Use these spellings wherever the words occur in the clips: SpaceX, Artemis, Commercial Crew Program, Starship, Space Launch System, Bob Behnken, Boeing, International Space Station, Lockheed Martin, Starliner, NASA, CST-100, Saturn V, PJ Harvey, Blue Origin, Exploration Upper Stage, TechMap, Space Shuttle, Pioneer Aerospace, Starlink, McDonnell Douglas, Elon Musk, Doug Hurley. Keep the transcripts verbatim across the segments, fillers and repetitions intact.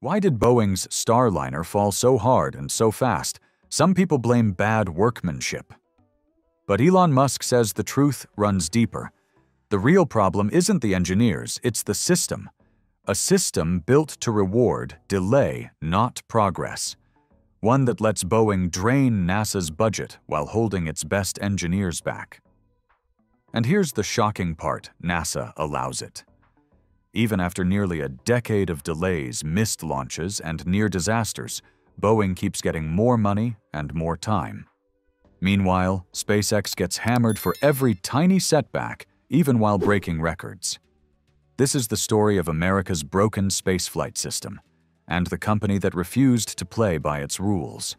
Why did Boeing's Starliner fall so hard and so fast? Some people blame bad workmanship. But Elon Musk says the truth runs deeper. The real problem isn't the engineers, it's the system. A system built to reward delay, not progress. One that lets Boeing drain NASA's budget while holding its best engineers back. And here's the shocking part: NASA allows it. Even after nearly a decade of delays, missed launches, and near disasters, Boeing keeps getting more money and more time. Meanwhile, SpaceX gets hammered for every tiny setback, even while breaking records. This is the story of America's broken spaceflight system, and the company that refused to play by its rules.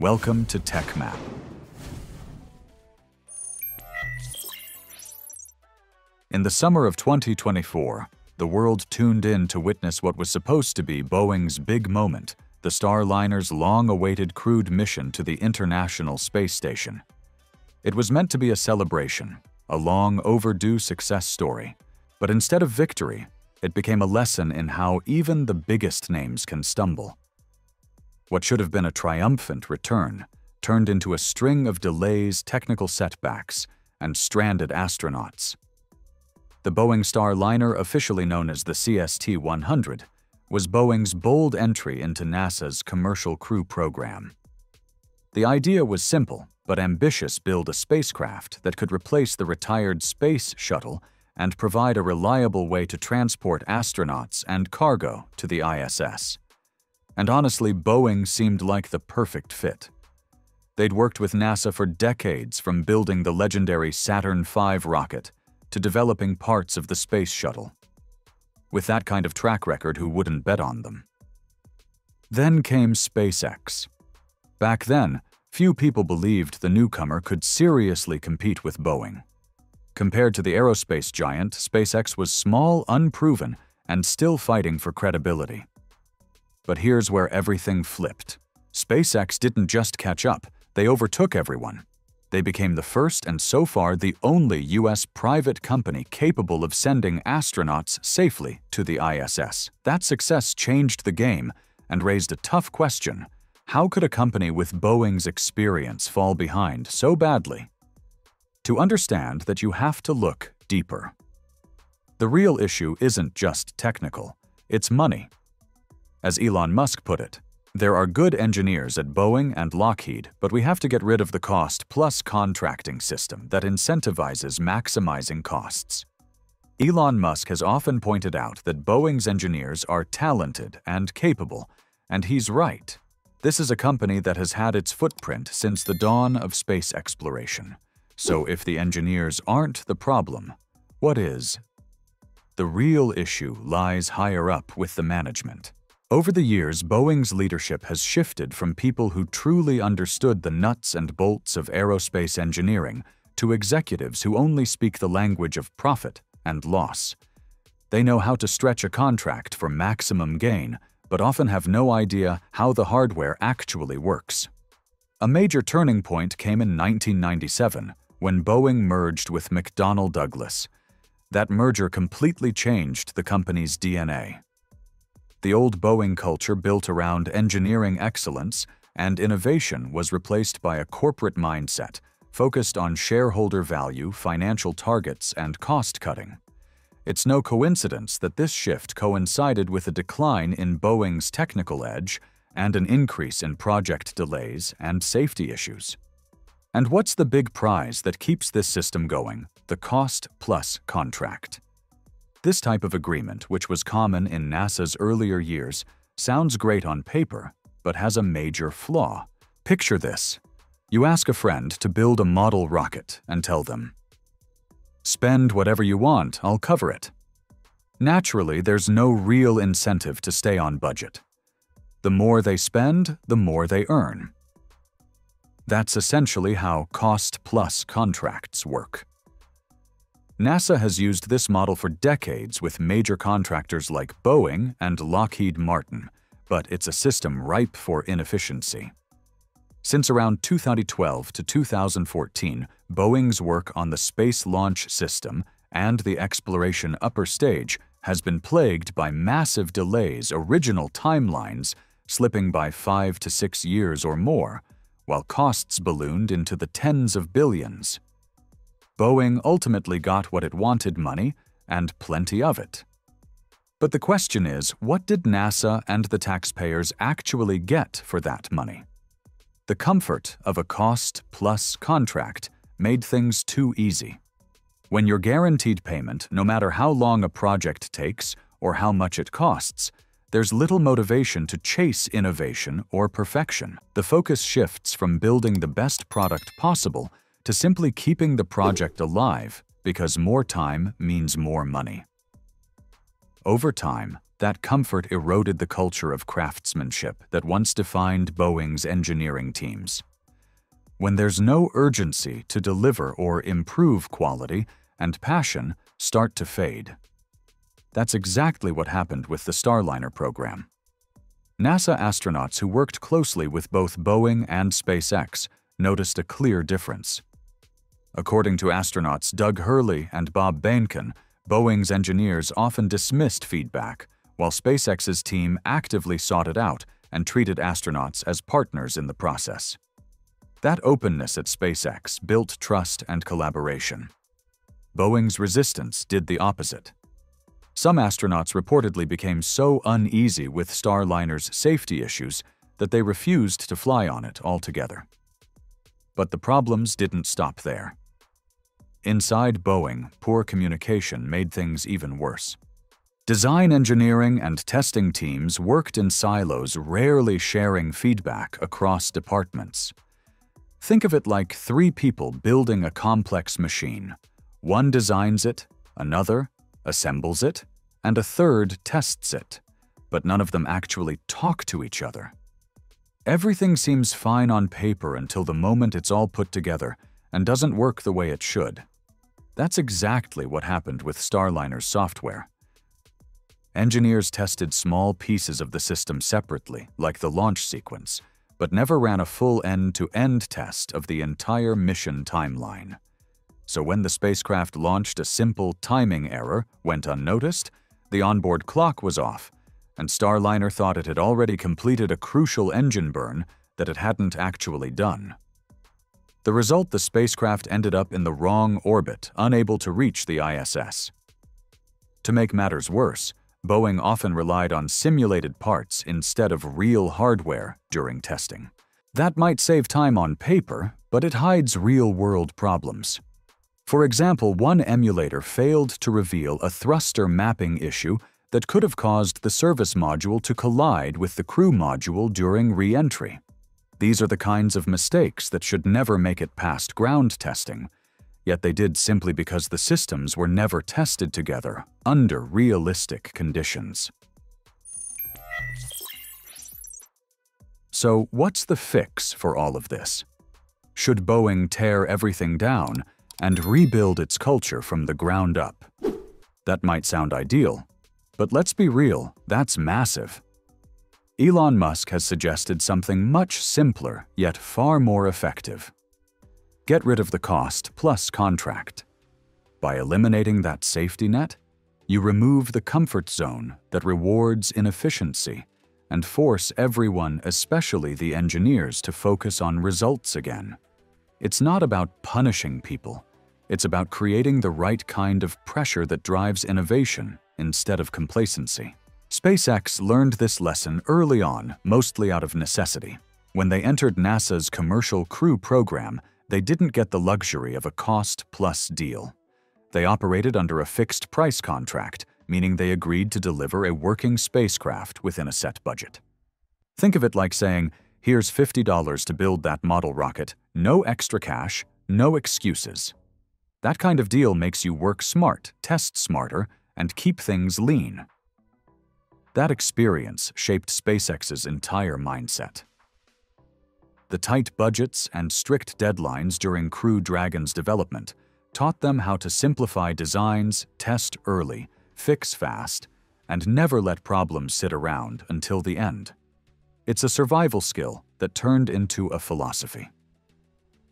Welcome to TechMap. In the summer of twenty twenty-four, the world tuned in to witness what was supposed to be Boeing's big moment, the Starliner's long-awaited crewed mission to the International Space Station. It was meant to be a celebration, a long-overdue success story. But instead of victory, it became a lesson in how even the biggest names can stumble. What should have been a triumphant return turned into a string of delays, technical setbacks, and stranded astronauts. The Boeing Starliner, officially known as the C S T one hundred, was Boeing's bold entry into NASA's Commercial Crew Program. The idea was simple but ambitious: build a spacecraft that could replace the retired Space Shuttle and provide a reliable way to transport astronauts and cargo to the I S S. And honestly, Boeing seemed like the perfect fit. They'd worked with NASA for decades, from building the legendary Saturn five rocket to developing parts of the Space Shuttle. With that kind of track record, who wouldn't bet on them? Then came SpaceX. Back then, few people believed the newcomer could seriously compete with Boeing. Compared to the aerospace giant, SpaceX was small, unproven, and still fighting for credibility. But here's where everything flipped. SpaceX didn't just catch up, they overtook everyone. They became the first and so far the only U S private company capable of sending astronauts safely to the I S S. That success changed the game and raised a tough question: how could a company with Boeing's experience fall behind so badly? To understand that, you have to look deeper. The real issue isn't just technical, it's money. As Elon Musk put it, "There are good engineers at Boeing and Lockheed, but we have to get rid of the cost-plus contracting system that incentivizes maximizing costs." Elon Musk has often pointed out that Boeing's engineers are talented and capable, and he's right. This is a company that has had its footprint since the dawn of space exploration. So if the engineers aren't the problem, what is? The real issue lies higher up, with the management. Over the years, Boeing's leadership has shifted from people who truly understood the nuts and bolts of aerospace engineering to executives who only speak the language of profit and loss. They know how to stretch a contract for maximum gain, but often have no idea how the hardware actually works. A major turning point came in nineteen ninety-seven, when Boeing merged with McDonnell Douglas. That merger completely changed the company's D N A. The old Boeing culture, built around engineering excellence and innovation, was replaced by a corporate mindset focused on shareholder value, financial targets, and cost-cutting. It's no coincidence that this shift coincided with a decline in Boeing's technical edge and an increase in project delays and safety issues. And what's the big prize that keeps this system going? The cost-plus contract. This type of agreement, which was common in NASA's earlier years, sounds great on paper, but has a major flaw. Picture this: you ask a friend to build a model rocket and tell them, "Spend whatever you want, I'll cover it." Naturally, there's no real incentive to stay on budget. The more they spend, the more they earn. That's essentially how cost-plus contracts work. NASA has used this model for decades with major contractors like Boeing and Lockheed Martin, but it's a system ripe for inefficiency. Since around two thousand twelve to two thousand fourteen, Boeing's work on the Space Launch System and the Exploration Upper Stage has been plagued by massive delays, original timelines slipping by five to six years or more, while costs ballooned into the tens of billions. Boeing ultimately got what it wanted: money, and plenty of it. But the question is, what did NASA and the taxpayers actually get for that money? The comfort of a cost-plus contract made things too easy. When you're guaranteed payment, no matter how long a project takes or how much it costs, there's little motivation to chase innovation or perfection. The focus shifts from building the best product possible to simply keeping the project alive, because more time means more money. Over time, that comfort eroded the culture of craftsmanship that once defined Boeing's engineering teams. When there's no urgency to deliver or improve quality, and passion start to fade. That's exactly what happened with the Starliner program. NASA astronauts who worked closely with both Boeing and SpaceX noticed a clear difference. According to astronauts Doug Hurley and Bob Behnken, Boeing's engineers often dismissed feedback, while SpaceX's team actively sought it out and treated astronauts as partners in the process. That openness at SpaceX built trust and collaboration. Boeing's resistance did the opposite. Some astronauts reportedly became so uneasy with Starliner's safety issues that they refused to fly on it altogether. But the problems didn't stop there. Inside Boeing, poor communication made things even worse. Design, engineering, and testing teams worked in silos, rarely sharing feedback across departments. Think of it like three people building a complex machine. One designs it, another assembles it, and a third tests it, but none of them actually talk to each other. Everything seems fine on paper until the moment it's all put together and doesn't work the way it should. That's exactly what happened with Starliner's software. Engineers tested small pieces of the system separately, like the launch sequence, but never ran a full end-to-end test of the entire mission timeline. So when the spacecraft launched, a simple timing error went unnoticed, the onboard clock was off, and Starliner thought it had already completed a crucial engine burn that it hadn't actually done. The result: the spacecraft ended up in the wrong orbit, unable to reach the I S S. To make matters worse, Boeing often relied on simulated parts instead of real hardware during testing. That might save time on paper, but it hides real-world problems. For example, one emulator failed to reveal a thruster mapping issue that could have caused the service module to collide with the crew module during re-entry. These are the kinds of mistakes that should never make it past ground testing, yet they did simply because the systems were never tested together under realistic conditions. So, what's the fix for all of this? Should Boeing tear everything down and rebuild its culture from the ground up? That might sound ideal, but let's be real, that's massive. Elon Musk has suggested something much simpler yet far more effective. Get rid of the cost-plus contract. By eliminating that safety net, you remove the comfort zone that rewards inefficiency and force everyone, especially the engineers, to focus on results again. It's not about punishing people. It's about creating the right kind of pressure that drives innovation instead of complacency. SpaceX learned this lesson early on, mostly out of necessity. When they entered NASA's Commercial Crew program, they didn't get the luxury of a cost-plus deal. They operated under a fixed-price contract, meaning they agreed to deliver a working spacecraft within a set budget. Think of it like saying, here's fifty dollars to build that model rocket, no extra cash, no excuses. That kind of deal makes you work smart, test smarter, and keep things lean. That experience shaped SpaceX's entire mindset. The tight budgets and strict deadlines during Crew Dragon's development taught them how to simplify designs, test early, fix fast, and never let problems sit around until the end. It's a survival skill that turned into a philosophy.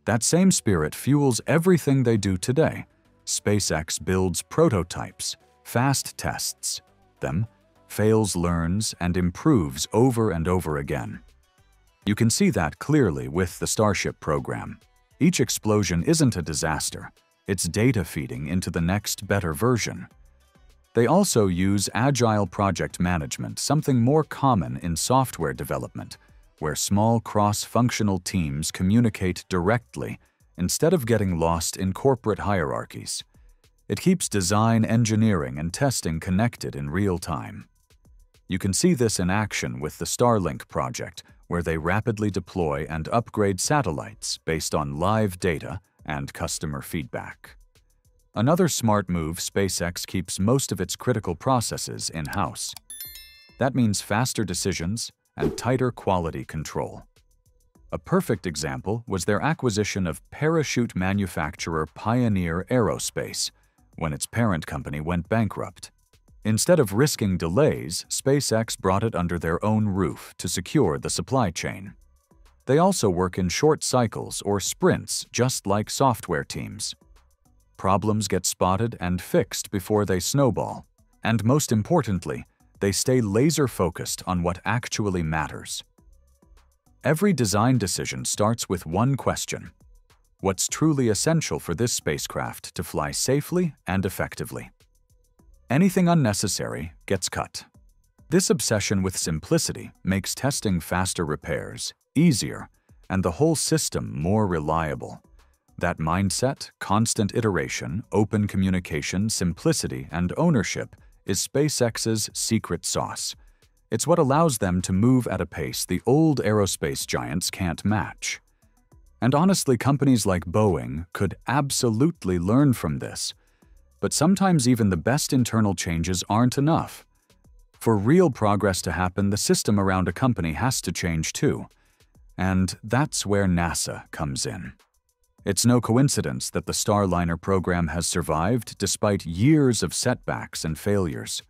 That same spirit fuels everything they do today. SpaceX builds prototypes, FAST tests them, fails, learns, and improves over and over again. You can see that clearly with the Starship program. Each explosion isn't a disaster. It's data feeding into the next better version. They also use agile project management, something more common in software development, where small cross-functional teams communicate directly instead of getting lost in corporate hierarchies. It keeps design, engineering, and testing connected in real time. You can see this in action with the Starlink project, where they rapidly deploy and upgrade satellites based on live data and customer feedback. Another smart move, SpaceX keeps most of its critical processes in-house. That means faster decisions and tighter quality control. A perfect example was their acquisition of parachute manufacturer Pioneer Aerospace when its parent company went bankrupt. Instead of risking delays, SpaceX brought it under their own roof to secure the supply chain. They also work in short cycles or sprints, just like software teams. Problems get spotted and fixed before they snowball. And most importantly, they stay laser-focused on what actually matters. Every design decision starts with one question: what's truly essential for this spacecraft to fly safely and effectively? Anything unnecessary gets cut. This obsession with simplicity makes testing faster, repairs easier, and the whole system more reliable. That mindset, constant iteration, open communication, simplicity, and ownership is SpaceX's secret sauce. It's what allows them to move at a pace the old aerospace giants can't match. And honestly, companies like Boeing could absolutely learn from this. But sometimes even the best internal changes aren't enough. For real progress to happen, the system around a company has to change too. And that's where NASA comes in. It's no coincidence that the Starliner program has survived despite years of setbacks and failures.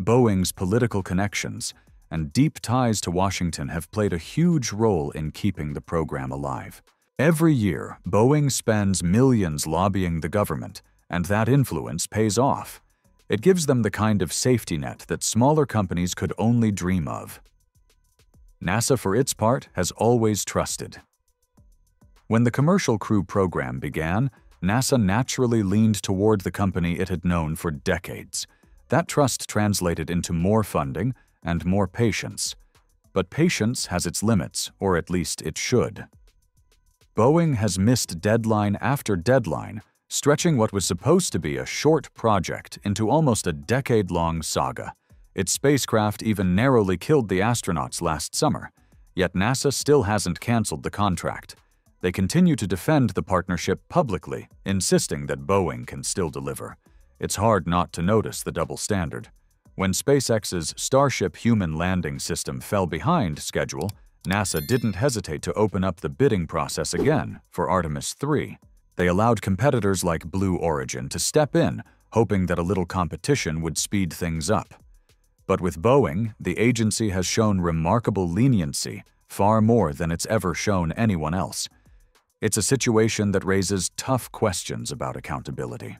Boeing's political connections and deep ties to Washington have played a huge role in keeping the program alive. Every year, Boeing spends millions lobbying the government, and that influence pays off. It gives them the kind of safety net that smaller companies could only dream of. NASA, for its part, has always trusted. When the Commercial Crew program began, NASA naturally leaned toward the company it had known for decades. That trust translated into more funding and more patience. But patience has its limits, or at least it should. Boeing has missed deadline after deadline, stretching what was supposed to be a short project into almost a decade-long saga. Its spacecraft even narrowly killed the astronauts last summer, yet NASA still hasn't canceled the contract. They continue to defend the partnership publicly, insisting that Boeing can still deliver. It's hard not to notice the double standard. When SpaceX's Starship human landing system fell behind schedule, NASA didn't hesitate to open up the bidding process again for Artemis three. They allowed competitors like Blue Origin to step in, hoping that a little competition would speed things up. But with Boeing, the agency has shown remarkable leniency, far more than it's ever shown anyone else. It's a situation that raises tough questions about accountability.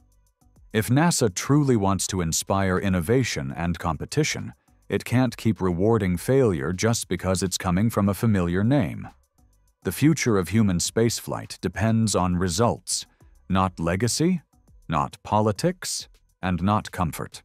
If NASA truly wants to inspire innovation and competition, it can't keep rewarding failure just because it's coming from a familiar name. The future of human spaceflight depends on results, not legacy, not politics, and not comfort.